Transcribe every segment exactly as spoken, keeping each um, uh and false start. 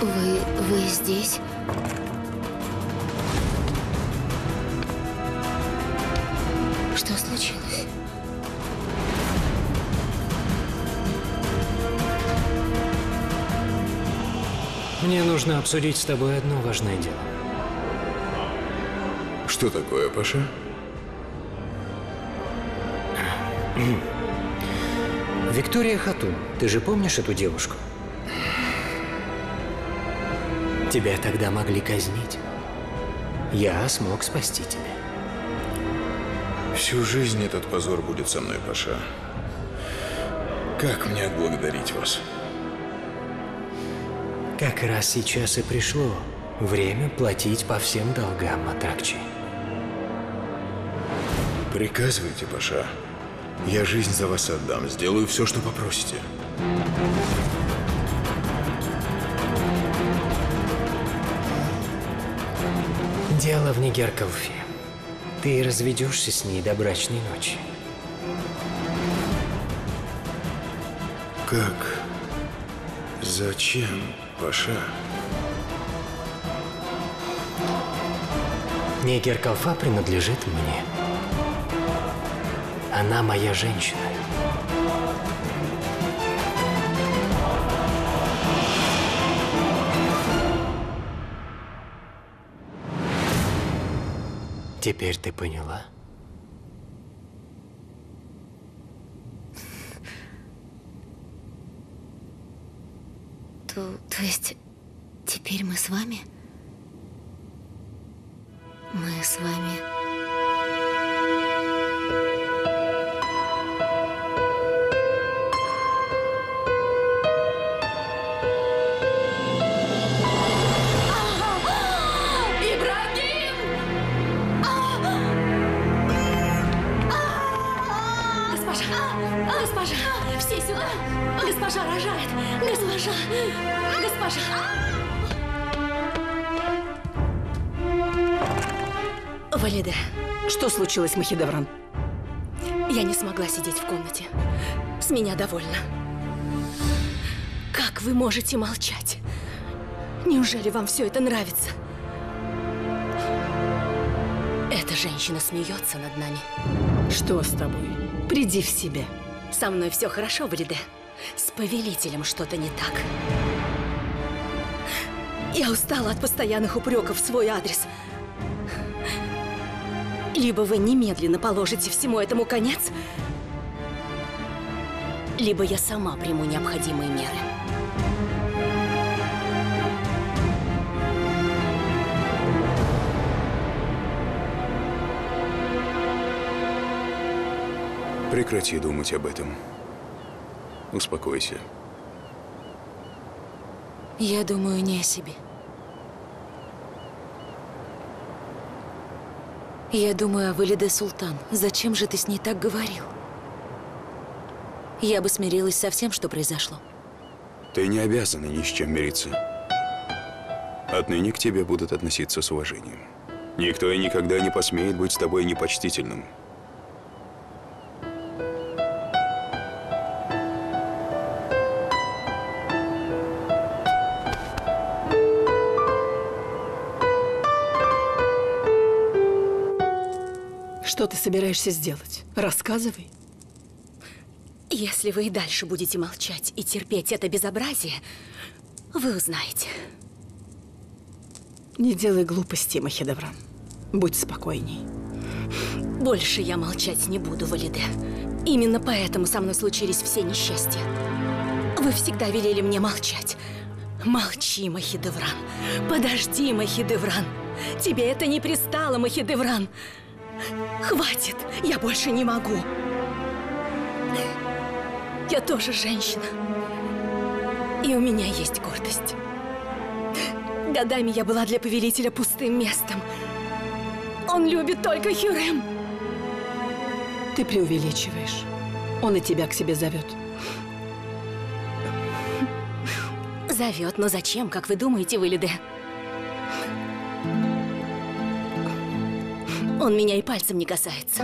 Вы... вы здесь? Что случилось? Мне нужно обсудить с тобой одно важное дело. Что такое, Паша? Виктория Хатун, ты же помнишь эту девушку? Тебя тогда могли казнить. Я смог спасти тебя. Всю жизнь этот позор будет со мной, Паша. Как мне отблагодарить вас? Как раз сейчас и пришло время платить по всем долгам Матракчи. Приказывайте, Паша. Я жизнь за вас отдам. Сделаю все, что попросите. Дело в Нигяр Калфе. Ты разведешься с ней до брачной ночи. Как? Зачем, Паша? Нигяр Калфа принадлежит мне. Она моя женщина. Теперь ты поняла? То, то есть, теперь мы с вами? Мы с вами... Госпожа рожает! Госпожа! Госпожа! Валида, что случилось, Махидевран? Я не смогла сидеть в комнате. С меня довольно. Как вы можете молчать? Неужели вам все это нравится? Эта женщина смеется над нами. Что с тобой? Приди в себя. Со мной все хорошо, Валида. С повелителем что-то не так. Я устала от постоянных упреков в свой адрес. Либо вы немедленно положите всему этому конец, либо я сама приму необходимые меры. Прекрати думать об этом. Успокойся. Я думаю не о себе. Я думаю о Валиде Султан. Зачем же ты с ней так говорил? Я бы смирилась со всем, что произошло. Ты не обязана ни с чем мириться. Отныне к тебе будут относиться с уважением. Никто и никогда не посмеет быть с тобой непочтительным. Что ты собираешься сделать? Рассказывай. Если вы и дальше будете молчать и терпеть это безобразие, вы узнаете. Не делай глупостей, Махидевран. Будь спокойней. Больше я молчать не буду, Валиде. Именно поэтому со мной случились все несчастья. Вы всегда велели мне молчать. Молчи, Махидевран. Подожди, Махидевран. Тебе это не пристало, Махидевран. Хватит! Я больше не могу. Я тоже женщина. И у меня есть гордость. Годами я была для повелителя пустым местом. Он любит только Хюррем. Ты преувеличиваешь. Он и тебя к себе зовет. Зовет, но зачем, как вы думаете, Валиде? Он меня и пальцем не касается.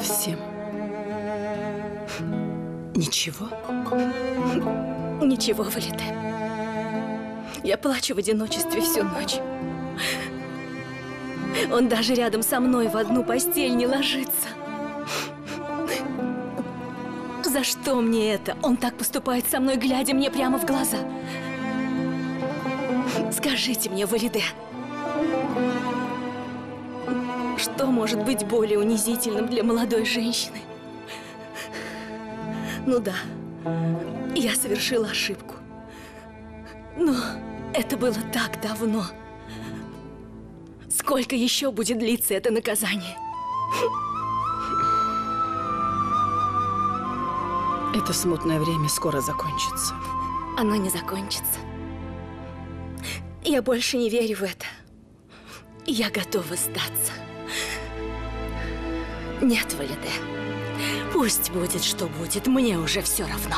совсем. Ничего? Ничего, Валида. Я плачу в одиночестве всю ночь. Он даже рядом со мной в одну постель не ложится. За что мне это? Он так поступает со мной, глядя мне прямо в глаза. Скажите мне, Валиде, что может быть более унизительным для молодой женщины? Ну да, я совершила ошибку. Но это было так давно. Сколько еще будет длиться это наказание? Это смутное время скоро закончится. Оно не закончится. Я больше не верю в это. Я готова сдаться. Нет, Валиде. Пусть будет, что будет. Мне уже все равно.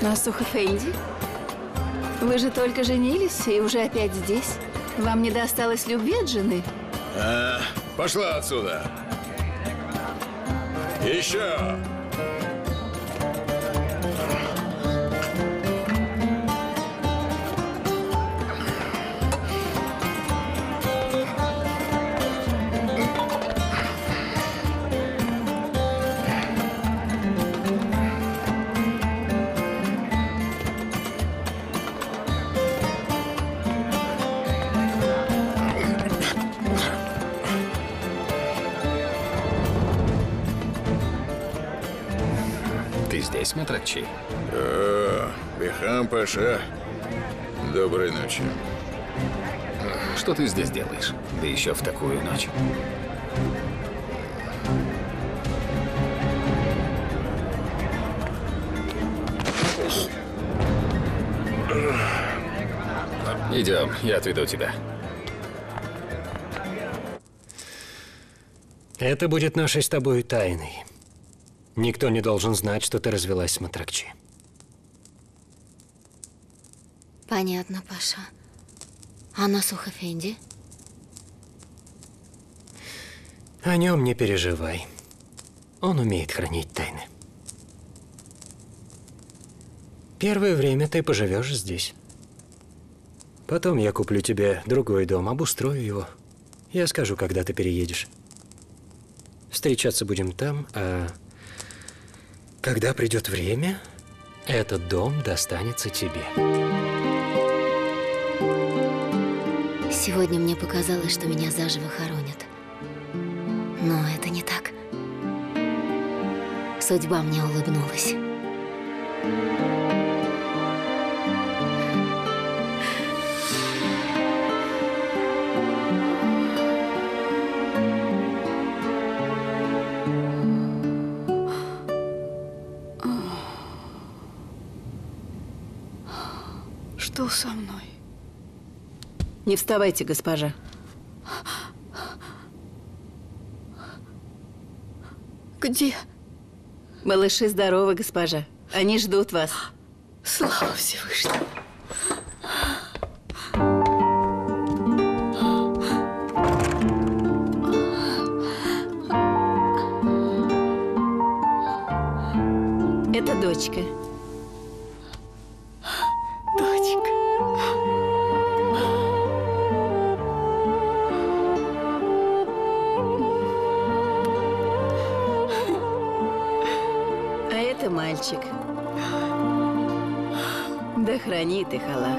Насух Эфенди, вы же только женились и уже опять здесь. Вам не досталось любви от жены? А, пошла отсюда. Еще. Матракчи. Да, Бехрам Паша. Доброй ночи. Что ты здесь делаешь? Да еще в такую ночь. Идем, я отведу тебя. Это будет нашей с тобой тайной. Никто не должен знать, что ты развелась с Матракчи. Понятно, Паша. А Насух Эфенди? О нем не переживай. Он умеет хранить тайны. Первое время ты поживешь здесь. Потом я куплю тебе другой дом, обустрою его. Я скажу, когда ты переедешь. Встречаться будем там, а... Когда придет время, этот дом достанется тебе. Сегодня мне показалось, что меня заживо хоронят. Но это не так. Судьба мне улыбнулась. Со мной. Не вставайте, госпожа. Где? Малыши здоровы, госпожа. Они ждут вас. Слава Всевышнему. Это дочка. Да хранит их Аллах.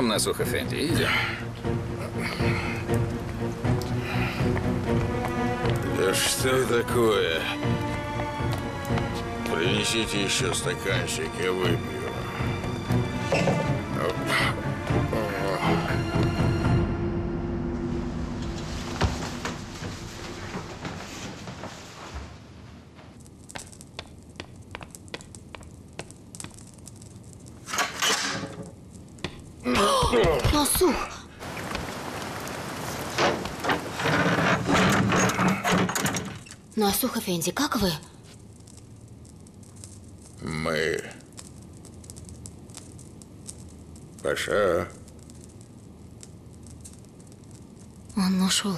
Идем, Насух Эфенди, идем. Да что такое? Принесите еще стаканчик, я выпью. Насух! Насух Эфенди, как вы? Мы… Паша… Он ушел.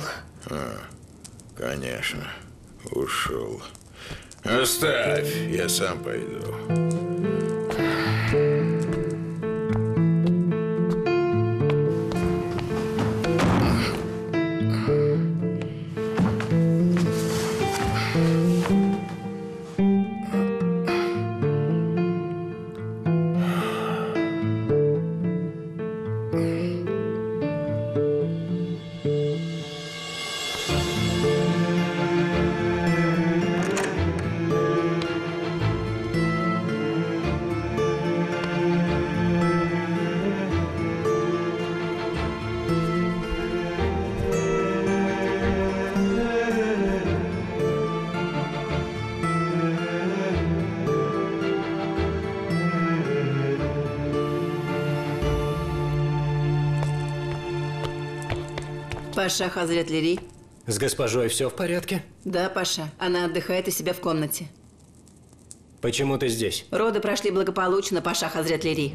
А, конечно, ушел. Оставь, я сам пойду. Паша Хазрет-Лири. С госпожой все в порядке? Да, Паша. Она отдыхает у себя в комнате. Почему ты здесь? Роды прошли благополучно, Паша Хазрет-Лири.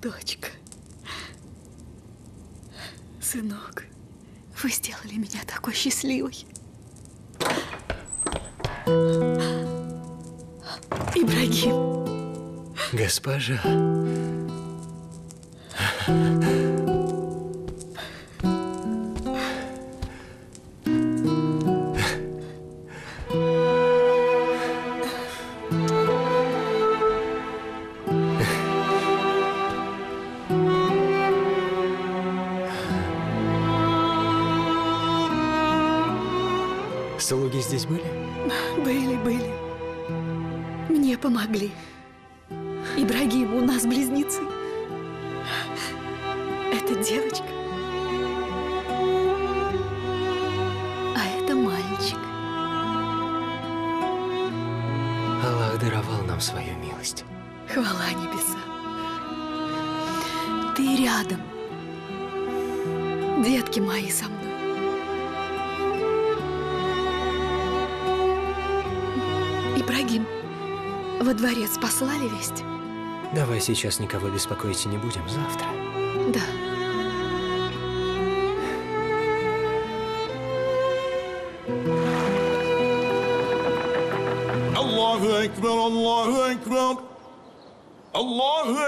Дочка, сынок, вы сделали меня такой счастливой. Ибрагим. Госпожа. Слуги здесь были? Были, были. Мне помогли. Ибрагим, у нас близнецы. Это девочка. А это мальчик. Аллах даровал нам свою милость. Хвала небесам. Ты рядом. Детки мои со мной. Ибрагим, во дворец послали весть? Давай сейчас никого беспокоить не будем, завтра. Да. Аллаху акбар, Аллаху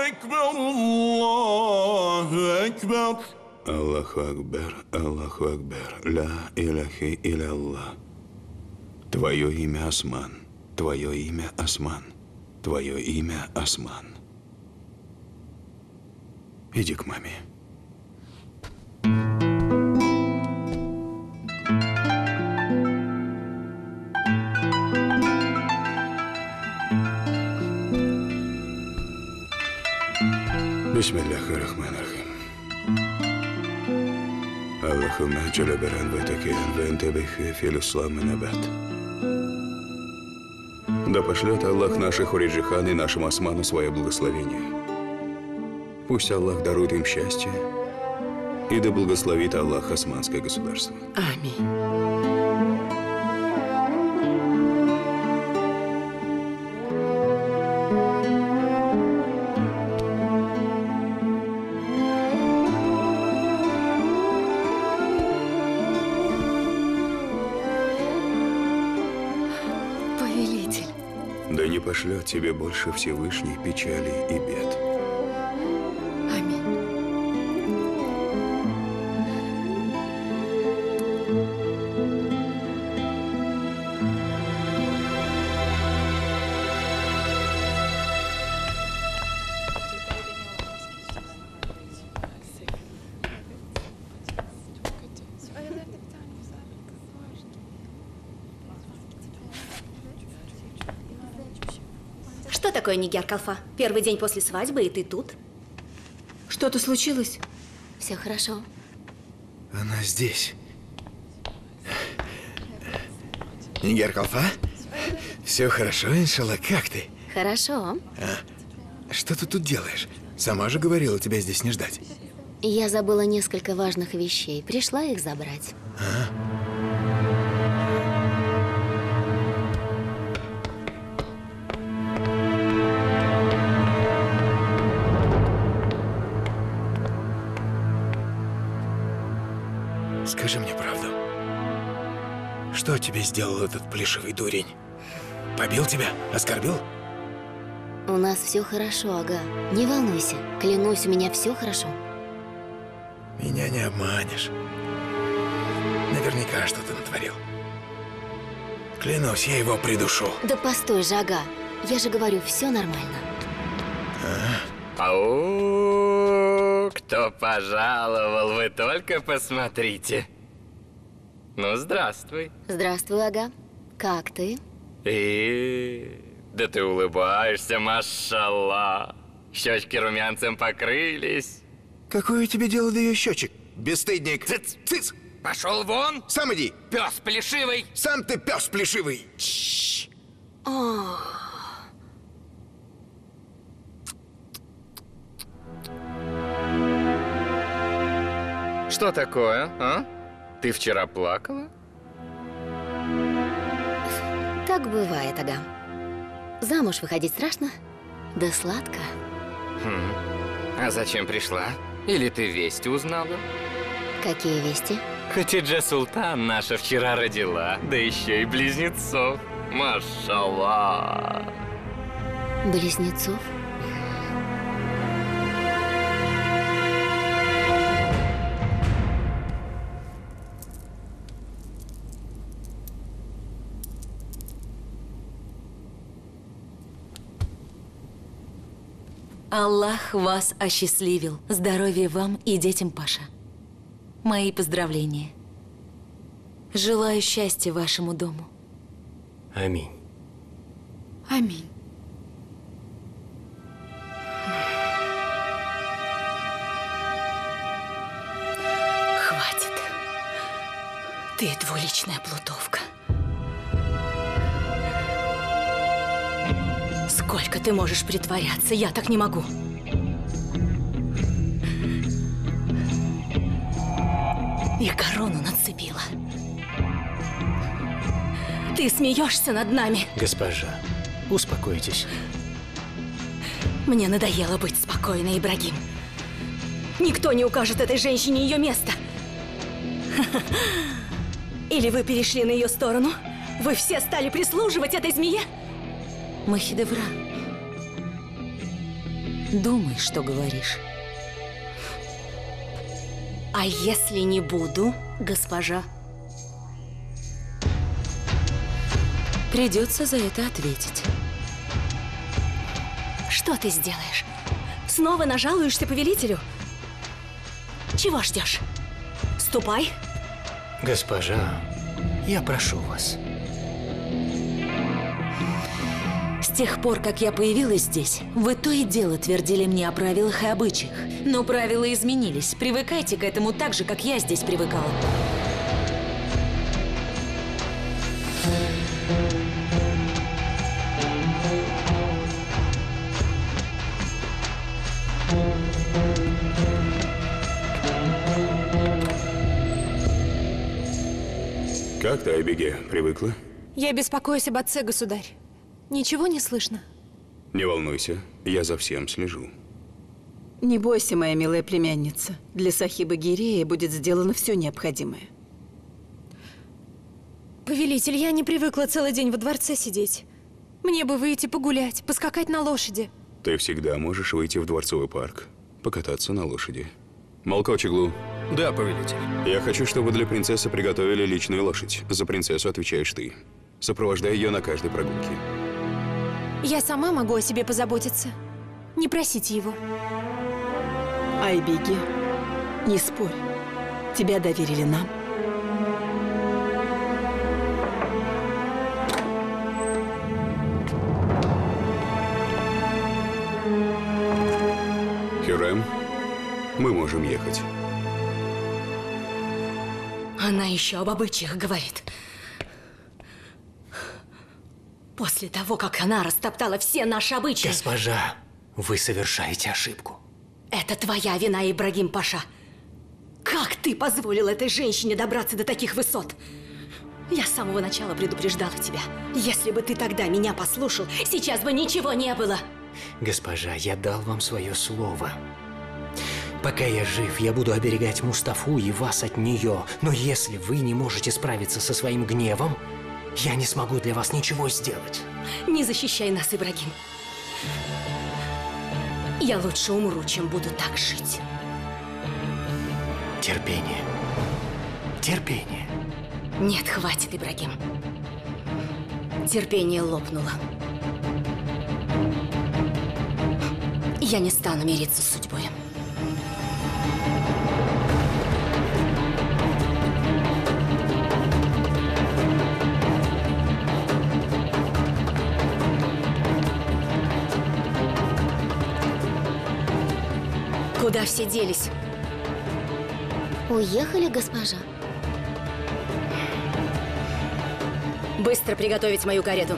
акбар. Аллаху акбар, Аллаху акбар. Аллаху акбар, Аллаху акбар. Ля иляхи иля Аллах. Твое имя Осман. Твое имя Осман. Твое имя Осман. Иди к маме. Бисмиллахи рахмани рахим. Аллахумма аджил биран ватакиян ва анта бихи фил ислам набат. Да пошлет Аллах наших уриджихан и нашим Осману свое благословение. Пусть Аллах дарует им счастье, и да благословит Аллах османское государство. Аминь. Пошлет тебе больше Всевышней печали и бед. Аминь. Что такое Нигяр Калфа? Первый день после свадьбы, и ты тут? Что-то случилось? Все хорошо. Она здесь. Нигяр Калфа? Все хорошо, иншалла, как ты? Хорошо. А, что ты тут делаешь? Сама же говорила, тебя здесь не ждать. Я забыла несколько важных вещей. Пришла их забрать. А? Скажи мне правду. Что тебе сделал этот плешивый дурень? Побил тебя? Оскорбил? У нас все хорошо, ага. Не волнуйся. Клянусь, у меня все хорошо. Меня не обманешь. Наверняка что-то натворил. Клянусь, я его придушу. Да постой же, ага. Я же говорю, все нормально. А? Паук, кто пожаловал, вы только посмотрите. Ну, здравствуй. Здравствуй, ага. Как ты? И да ты улыбаешься, машалла. Щечки румянцем покрылись. Какое тебе дело до ее щечек, бесстыдник? Цыц, цыц! Пошел вон! Сам иди! Пес плешивый! Сам ты пес плешивый! Чш! Что такое, а? Ты вчера плакала? Так бывает, ага. Замуж выходить страшно, да сладко. Хм. А зачем пришла? Или ты вести узнала? Какие вести? Хатидже Султан наша вчера родила, да еще и близнецов. Машалла. Близнецов? Аллах вас осчастливил. Здоровья вам и детям Паша. Мои поздравления. Желаю счастья вашему дому. Аминь. Аминь. Хватит. Ты двуличная плутовка. Сколько ты можешь притворяться? Я так не могу. И корону нацепила. Ты смеешься над нами? Госпожа, успокойтесь. Мне надоело быть спокойной, Ибрагим. Никто не укажет этой женщине ее место. Или вы перешли на ее сторону? Вы все стали прислуживать этой змее? Махидевран, думай, что говоришь. А если не буду, госпожа? Придется за это ответить. Что ты сделаешь? Снова нажалуешься повелителю? Чего ждешь? Ступай. Госпожа, я прошу вас. С тех пор, как я появилась здесь, вы то и дело твердили мне о правилах и обычаях. Но правила изменились. Привыкайте к этому так же, как я здесь привыкала. Как ты, Айбиге, привыкла? Я беспокоюсь об отце, государь. Ничего не слышно? Не волнуйся, я за всем слежу. Не бойся, моя милая племянница. Для сахиба Гирея будет сделано все необходимое. Повелитель, я не привыкла целый день во дворце сидеть. Мне бы выйти погулять, поскакать на лошади. Ты всегда можешь выйти в дворцовый парк, покататься на лошади. Молкочиглу. Да, повелитель. Я хочу, чтобы для принцессы приготовили личную лошадь. За принцессу отвечаешь ты. Сопровождай ее на каждой прогулке. Я сама могу о себе позаботиться. Не просите его. Айбиге, не спорь. Тебя доверили нам. Хюррем, мы можем ехать. Она еще об обычаях говорит. После того, как она растоптала все наши обычаи… Госпожа, вы совершаете ошибку. Это твоя вина, Ибрагим Паша. Как ты позволил этой женщине добраться до таких высот? Я с самого начала предупреждала тебя. Если бы ты тогда меня послушал, сейчас бы ничего не было. Госпожа, я дал вам свое слово. Пока я жив, я буду оберегать Мустафу и вас от нее. Но если вы не можете справиться со своим гневом, я не смогу для вас ничего сделать. Не защищай нас, Ибрагим. Я лучше умру, чем буду так жить. Терпение. Терпение. Нет, хватит, Ибрагим. Терпение лопнуло. Я не стану мириться с судьбой. Куда все делись? Уехали, госпожа. Быстро приготовить мою карету.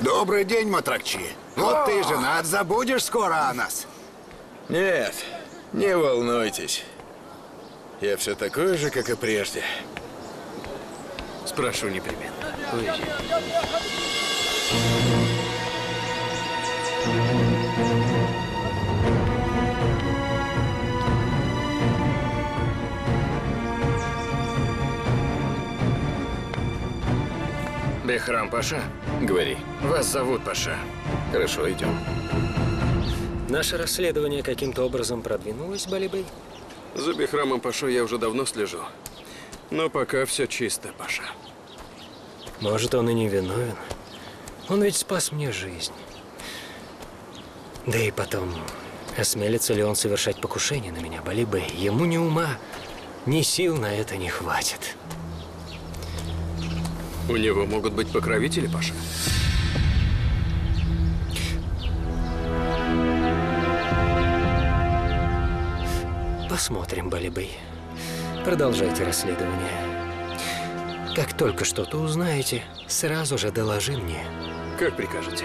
Добрый день, Матракчи. Вот ты женат, забудешь скоро о нас. Нет, не волнуйтесь. Я все такой же, как и прежде. Спрошу непременно. Уезжай. Бехрам Паша? Говори. Вас зовут Паша. Хорошо, идем. Наше расследование каким-то образом продвинулось, Балибей? За Бехрамом Пашой я уже давно слежу. Но пока все чисто, Паша. Может, он и не виновен. Он ведь спас мне жизнь. Да и потом, осмелится ли он совершать покушение на меня, Балибей? Ему ни ума, ни сил на это не хватит. У него могут быть покровители, Паша? Посмотрим, Балибей. Продолжайте расследование. Как только что-то узнаете, сразу же доложи мне. Как прикажете.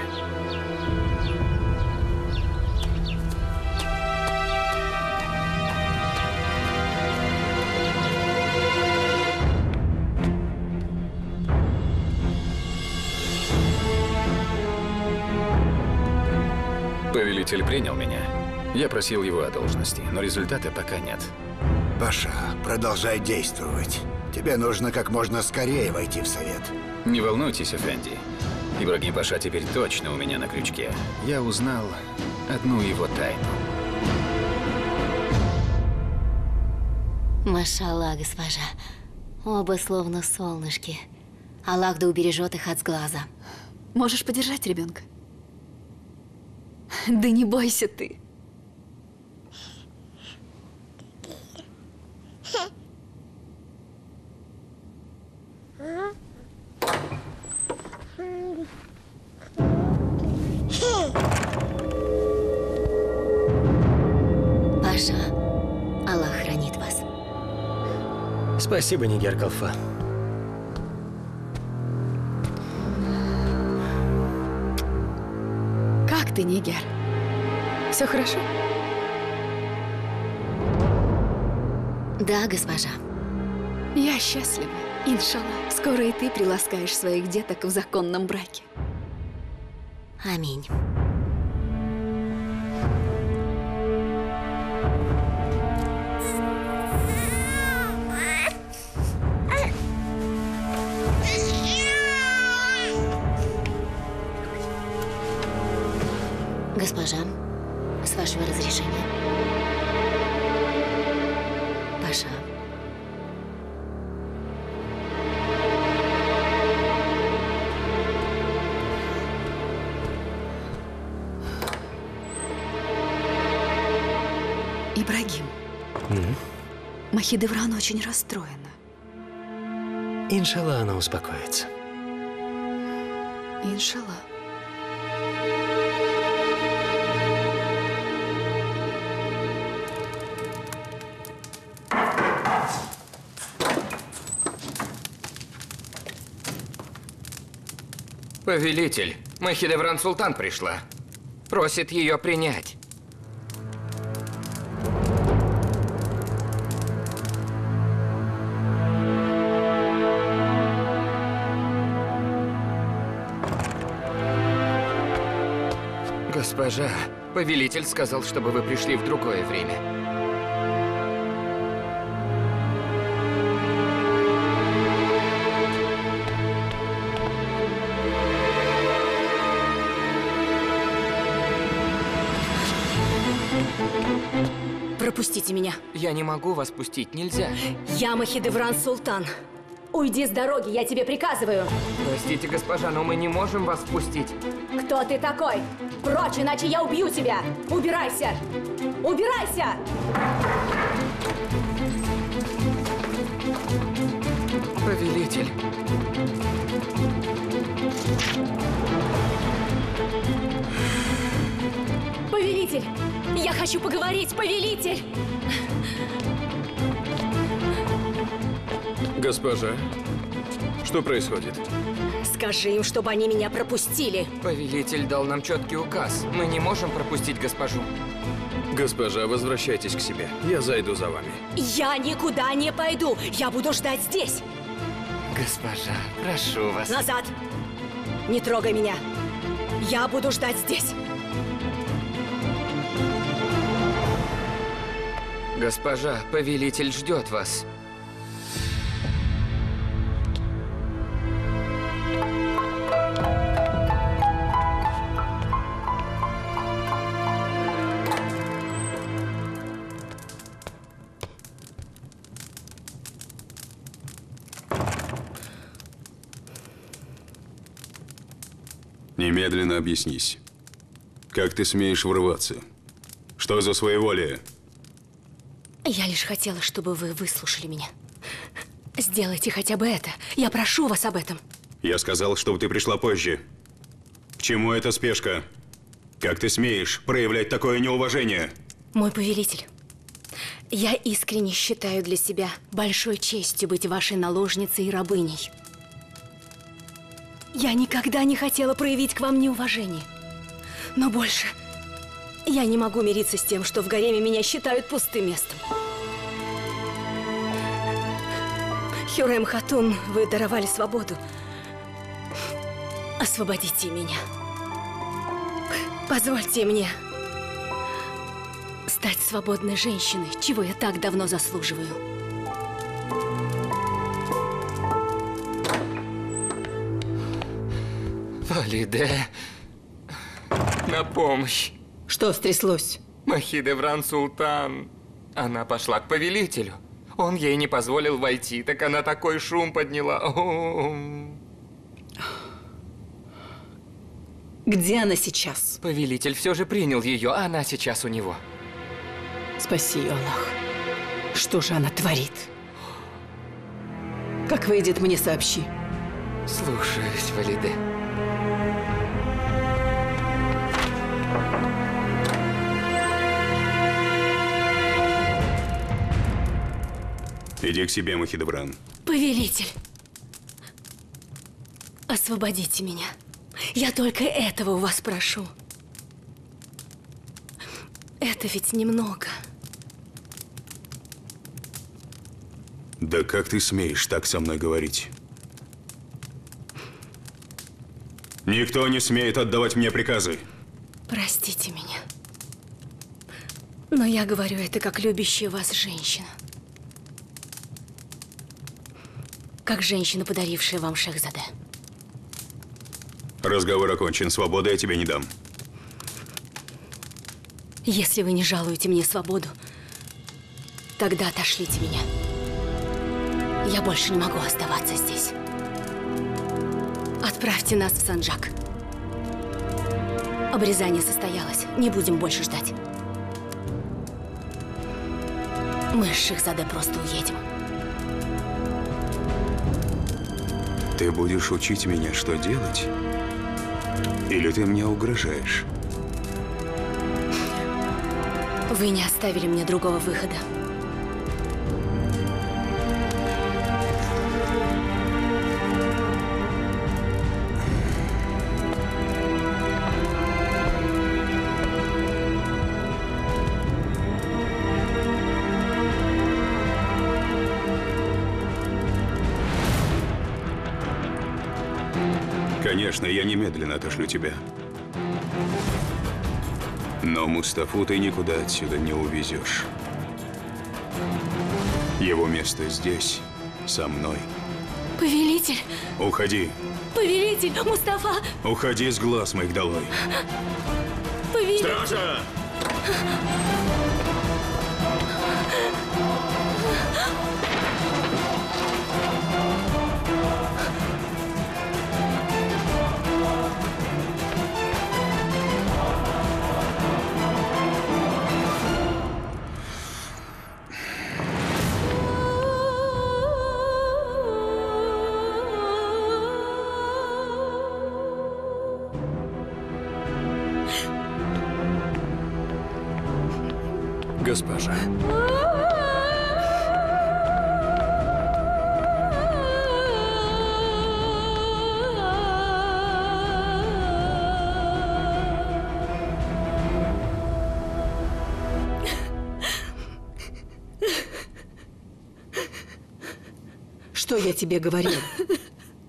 Повелитель принял меня. Я просил его о должности, но результата пока нет. Паша, продолжай действовать. Тебе нужно как можно скорее войти в совет. Не волнуйтесь, Эфенди. Ибрагим Паша теперь точно у меня на крючке. Я узнал одну его тайну. Машалла, госпожа. Оба словно солнышки. Аллах да убережет их от сглаза. Можешь подержать ребенка? Да не бойся ты. Паша, Аллах хранит вас. Спасибо, Нигяр Калфа. Как ты, Нигяр? Все хорошо? Да, госпожа. Я счастлива. Иншалла, скоро и ты приласкаешь своих деток в законном браке. Аминь. Госпожа, с вашего разрешения. Паша. Mm-hmm. Махидевран очень расстроена. Иншалла, она успокоится. Иншалла. Повелитель, Махидевран Султан пришла. Просит ее принять. Госпожа, повелитель сказал, чтобы вы пришли в другое время. Пропустите меня. Я не могу вас пустить, нельзя. Я Махидевран Султан. Уйди с дороги, я тебе приказываю. Простите, госпожа, но мы не можем вас впустить. Кто ты такой? Прочь, иначе я убью тебя! Убирайся! Убирайся! Повелитель. Повелитель! Я хочу поговорить, повелитель! Госпожа, что происходит? Скажи им, чтобы они меня пропустили. Повелитель дал нам четкий указ. Мы не можем пропустить госпожу. Госпожа, возвращайтесь к себе. Я зайду за вами. Я никуда не пойду. Я буду ждать здесь. Госпожа, прошу вас. Назад! Не трогай меня. Я буду ждать здесь. Госпожа, повелитель ждет вас. Немедленно объяснись. Как ты смеешь врываться? Что за своеволие? Я лишь хотела, чтобы вы выслушали меня. Сделайте хотя бы это. Я прошу вас об этом. Я сказал, чтобы ты пришла позже. К чему эта спешка? Как ты смеешь проявлять такое неуважение? Мой повелитель, я искренне считаю для себя большой честью быть вашей наложницей и рабыней. Я никогда не хотела проявить к вам неуважение. Но больше я не могу мириться с тем, что в гареме меня считают пустым местом. Хюррем Хатун, вы даровали свободу. Освободите меня. Позвольте мне стать свободной женщиной, чего я так давно заслуживаю. Валида, на помощь. Что стряслось? Махидевран Султан. Она пошла к повелителю. Он ей не позволил войти, так она такой шум подняла. О-о-о. Где она сейчас? Повелитель все же принял ее, а она сейчас у него. Спаси ее, Аллах. Что же она творит? Как выйдет, мне сообщи. Слушаюсь, Валида. Иди к себе, Махидевран. Повелитель, освободите меня. Я только этого у вас прошу. Это ведь немного. Да как ты смеешь так со мной говорить? Никто не смеет отдавать мне приказы. Простите меня, но я говорю это как любящая вас женщина. Как женщина, подарившая вам Шехзаде. Разговор окончен. Свободы я тебе не дам. Если вы не жалуете мне свободу, тогда отошлите меня. Я больше не могу оставаться здесь. Отправьте нас в Санджак. Обрезание состоялось. Не будем больше ждать. Мы с Шехзаде просто уедем. Ты будешь учить меня, что делать? Или ты мне угрожаешь? Вы не оставили мне другого выхода. Конечно, я немедленно отошлю тебя. Но Мустафу ты никуда отсюда не увезешь. Его место здесь, со мной. Повелитель! Уходи! Повелитель! Мустафа! Уходи с глаз моих долой! Повелитель! Стража! Госпожа. Что я тебе говорила?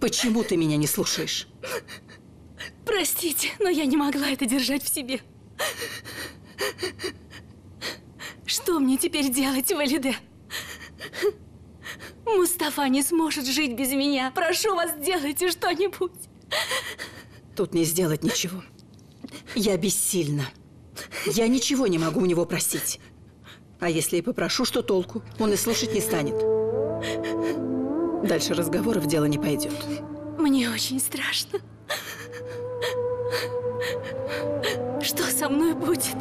Почему ты меня не слушаешь? Простите, но я не могла это держать в себе. Что мне теперь делать, Валиде? Мустафа не сможет жить без меня. Прошу вас, сделайте что-нибудь. Тут не сделать ничего. Я бессильна. Я ничего не могу у него просить. А если и попрошу, что толку? Он и слушать не станет. Дальше разговоров дело не пойдет. Мне очень страшно. Что со мной будет?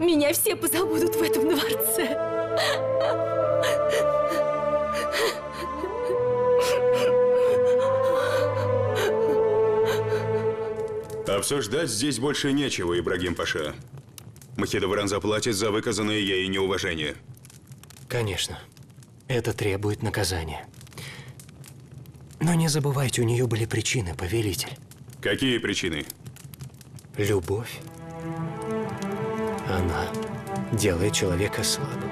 Меня все позабудут в этом дворце. Обсуждать здесь больше нечего, Ибрагим Паша. Махидевран заплатит за выказанное ей неуважение. Конечно. Это требует наказания. Но не забывайте, у нее были причины, повелитель. Какие причины? Любовь. Она делает человека слабым.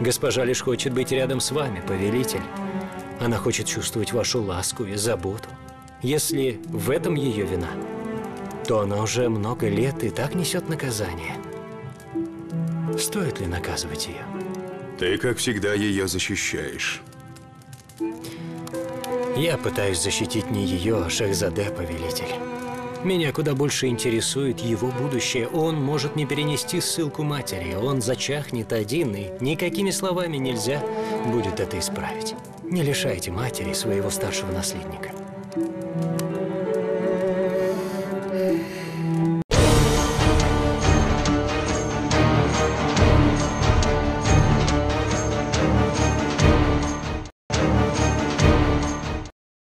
Госпожа лишь хочет быть рядом с вами, повелитель. Она хочет чувствовать вашу ласку и заботу. Если в этом ее вина, то она уже много лет и так несет наказание. Стоит ли наказывать ее? Ты, как всегда, ее защищаешь. Я пытаюсь защитить не ее, а Шехзаде, повелитель. Меня куда больше интересует его будущее. Он может не перенести ссылку матери. Он зачахнет один, и никакими словами нельзя будет это исправить. Не лишайте матери своего старшего наследника.